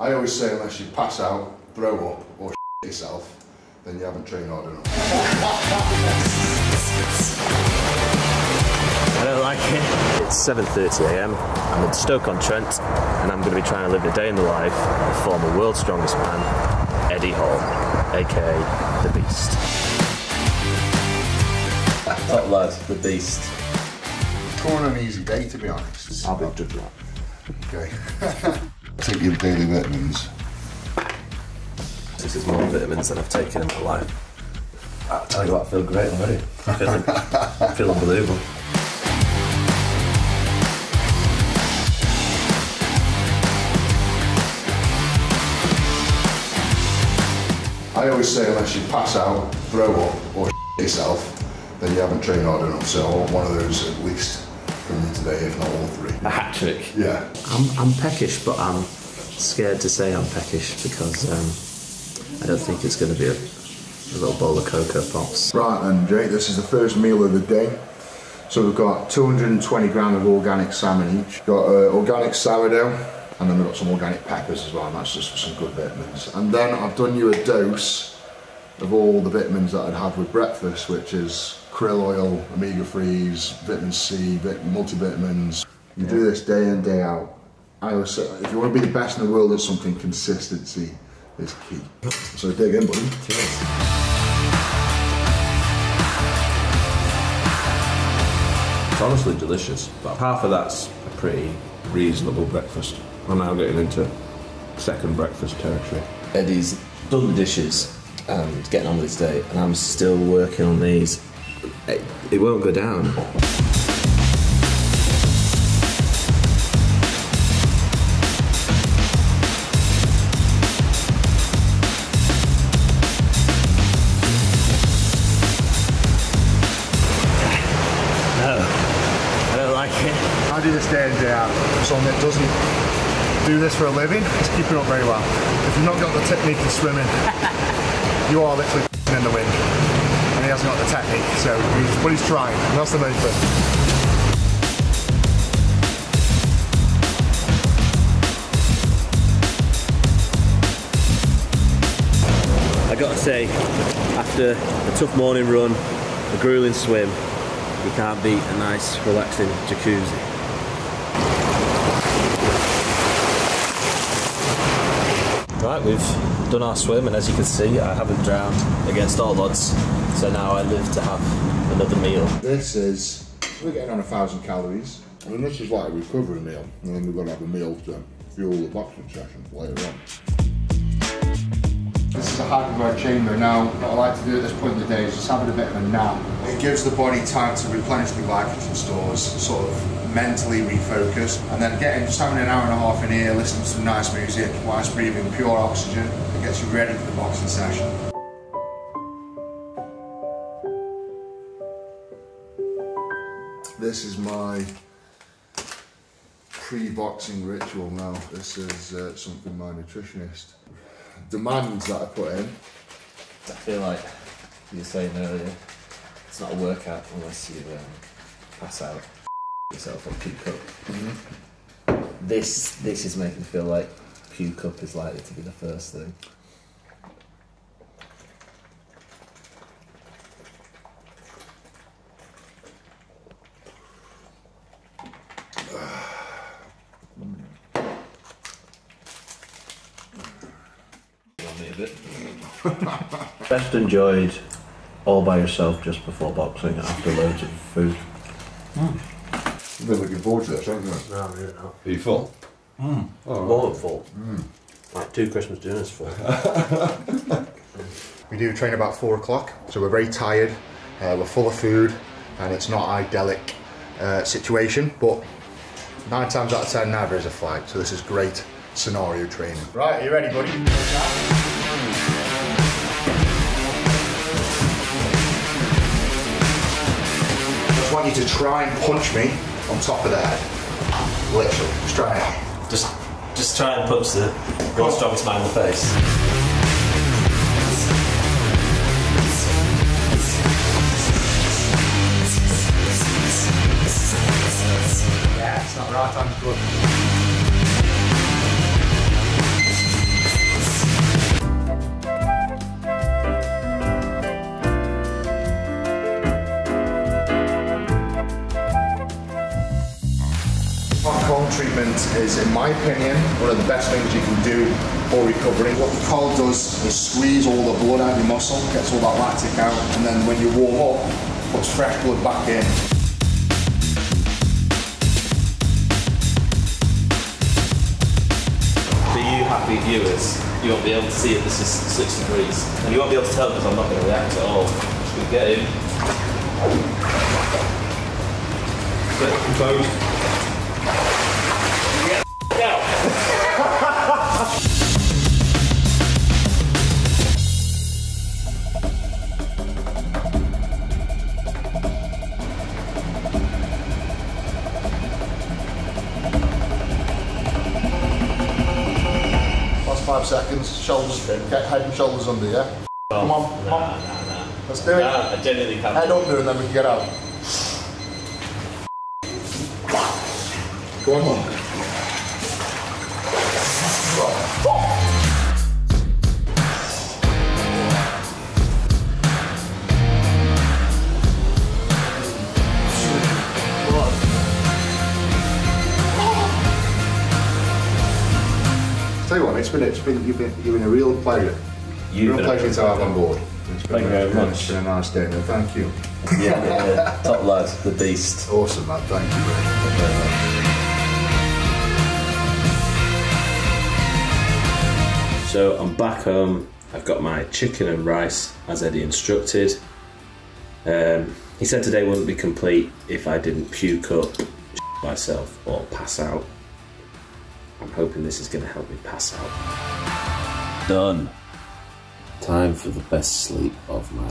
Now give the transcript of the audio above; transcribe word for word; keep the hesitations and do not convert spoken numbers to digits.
I always say unless you pass out, throw up or shit yourself, then you haven't trained hard enough. I don't like it. It's seven thirty a m, I'm in Stoke-on-Trent, and I'm going to be trying to live the day in the life of former World's Strongest Man, Eddie Hall, aka The Beast. Top lad, The Beast. It's going on an easy day, to be honest. I'll be after that. Okay. Take your daily vitamins. This is more vitamins than I've taken in my life. I'll tell you what, I feel great already. I feel, I feel unbelievable. I always say unless you pass out, throw up or shit yourself, then you haven't trained hard enough. So I want one of those at least from me today, if not all three. A hat trick? Yeah. I'm, I'm peckish, but I'm scared to say I'm peckish because um, I don't think it's going to be a, a little bowl of Cocoa Pops. Right then, Jake, this is the first meal of the day. So we've got two hundred and twenty grams of organic salmon each. Got uh, organic sourdough, and then we've got some organic peppers as well, and that's just for some good vitamins. And then I've done you a dose of all the vitamins that I'd have with breakfast, which is krill oil, omega threes, vitamin C, multivitamins. You yeah. do this day in, day out. I always say, if you want to be the best in the world at something, consistency is key. So dig in, buddy. Cheers. It's honestly delicious, but half of that's a pretty reasonable breakfast. I'm now getting into second breakfast territory. Eddie's done the dishes and getting on with his day, and I'm still working on these. It, it won't go down. I do this day in, day out. Someone that doesn't do this for a living is keeping up very well. If you've not got the technique in swimming, you are literally in the wind. And he hasn't got the technique, so he's, but he's trying, and that's the main thing. I gotta say, after a tough morning run, a grueling swim, you can't beat a nice, relaxing jacuzzi. Right, we've done our swim, and as you can see, I haven't drowned against all odds. So now I live to have another meal. This is, we're getting on a thousand calories. I mean, this is like a recovery meal, and then we've got to have a meal to fuel the boxing session later on. This is a hyperbaric chamber. Now, what I like to do at this point in the day is just having a bit of a nap. It gives the body time to replenish the glycogen stores, sort of mentally refocus, and then getting just having an hour and a half in here, listening to some nice music whilst breathing pure oxygen, it gets you ready for the boxing session. This is my pre-boxing ritual now. This is uh, something my nutritionist demands that I put in. I feel like you were saying earlier, it's not a workout unless you um, pass out yourself or puke up. Mm-hmm. This this is making me feel like puke up is likely to be the first thing. A bit. Best enjoyed all by yourself just before boxing after loads of food. Mm. I've been looking forward to this, haven't you? No, I didn't know. Are you full? Mm. Oh, more than full. Mm. Like two Christmas dinners full. We do train about four o'clock, so we're very tired, uh, we're full of food, and it's not an idyllic uh, situation, but nine times out of ten, neither is a fight, so this is great scenario training. Right, are you ready, buddy? I just want you to try and punch me on top of the head. Literally, just try it out. Just, just try and punch the World's Strongest Man in the face. Yeah, it's not right, I'm good. movement is, in my opinion, one of the best things you can do for recovery. What the core does is squeeze all the blood out of your muscle, gets all that lactic out, and then when you warm up, puts fresh blood back in. For you happy viewers, you won't be able to see if this is six degrees. And you won't be able to tell because I'm not going to react at all. We get in. Get composed. Get the f*** out. Last five seconds, shoulders, get head and shoulders under, yeah? Come on, come on. Nah, nah, nah. Let's do it. Nah, I genuinely can't. Head under and then we can get out. Go on. Tell you what, it's been, it's been, you've been, you've been a real pleasure. You've been a pleasure to have on board. It's been thank you very much. It's been a nice day, man. Thank you. Yeah, yeah, yeah. Top lad, the beast. Awesome, man. Thank you very much. So I'm back home. I've got my chicken and rice as Eddie instructed. Um, he said today wouldn't be complete if I didn't puke up, myself, or pass out. I'm hoping this is going to help me pass out. Done. Time for the best sleep of my